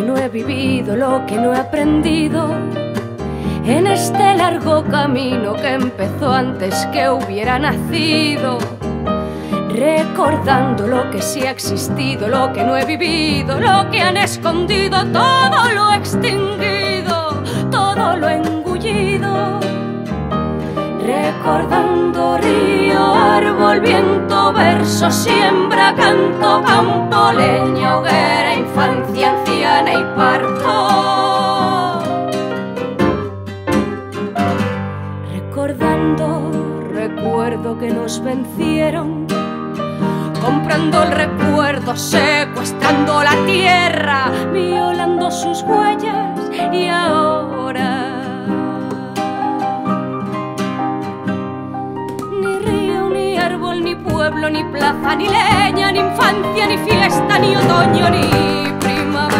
que no he vivido, lo que no he aprendido en este largo camino que empezó antes que hubiera nacido. Recordando lo que sí ha existido, lo que no he vivido, lo que han escondido, todo lo extinguido, todo lo engullido. Recordando río, árbol, viento, verso, siembra, canto, campo, leña, hoguera, infancia, anciana y parto. Recordando, recuerdo que nos vencieron, comprando el recuerdo, secuestrando la tierra, violando sus huellas y ahora ni río, ni árbol, ni pueblo, ni plaza, ni leña, ni infancia, ni fiesta, ni otoño, ni primavera.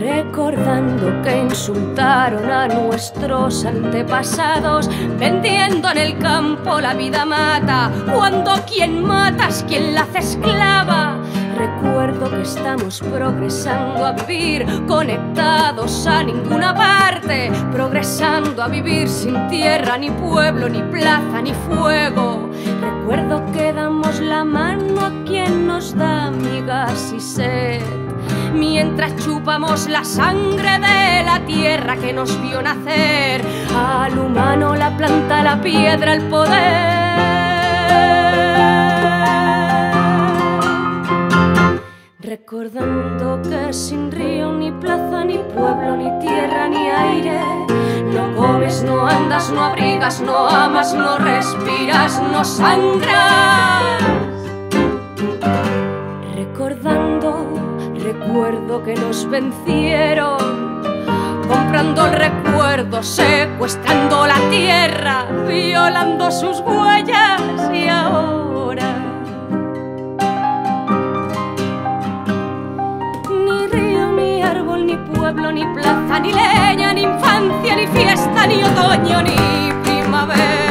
Recordando que insultaron a nuestros antepasados, vendiendo en el campo la vida mata, cuando quien matas, quien la hace esclava. Recuerdo que estamos progresando a vivir conectados a ninguna parte, progresando a vivir sin tierra, ni pueblo, ni plaza, ni fuego. Recuerdo que damos la mano a quien nos da migas y sed, mientras chupamos la sangre de la tierra que nos vio nacer, al humano, la planta, la piedra, el poder. Recordando que sin río, ni plaza, ni pueblo, ni tierra, ni aire, no comes, no andas, no abrigas, no amas, no respiras, no sangras. Recordando, recuerdo que nos vencieron, comprando el recuerdo, secuestrando la tierra, violando sus huellas y ahora ni río, ni árbol, ni pueblo, ni plaza, ni leña, ni infancia, ni fiesta, ni otoño, ni primavera.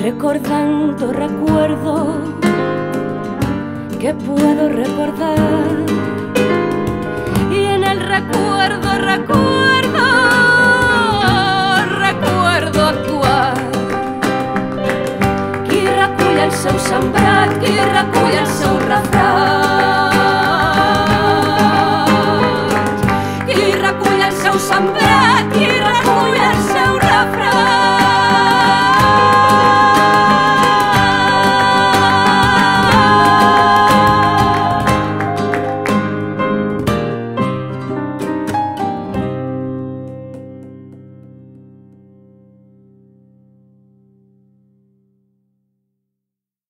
Recordando recuerdo que puedo recordar, y en el recuerdo actuar. Kirrakuya el seu sembrat, Kirrakuya el seu refrat, Kirrakuya el seu sembrat, Kirrakuya el seu refrat.